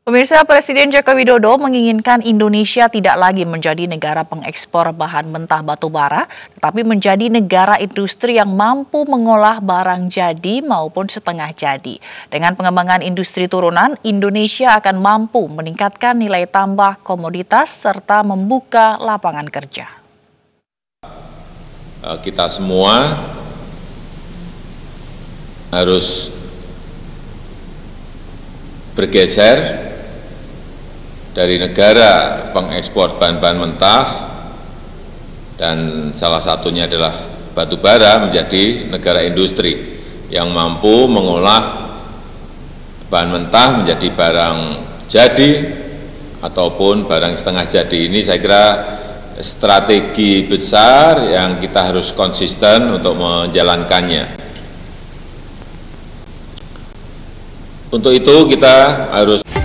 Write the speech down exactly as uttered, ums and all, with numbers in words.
Pemirsa, Presiden Joko Widodo menginginkan Indonesia tidak lagi menjadi negara pengekspor bahan mentah batu bara, tetapi menjadi negara industri yang mampu mengolah barang jadi maupun setengah jadi. Dengan pengembangan industri turunan, Indonesia akan mampu meningkatkan nilai tambah komoditas serta membuka lapangan kerja. Kita semua harus bergeser dari negara pengekspor bahan-bahan mentah dan salah satunya adalah batu bara menjadi negara industri yang mampu mengolah bahan mentah menjadi barang jadi ataupun barang setengah jadi. Ini saya kira strategi besar yang kita harus konsisten untuk menjalankannya. Untuk itu kita harus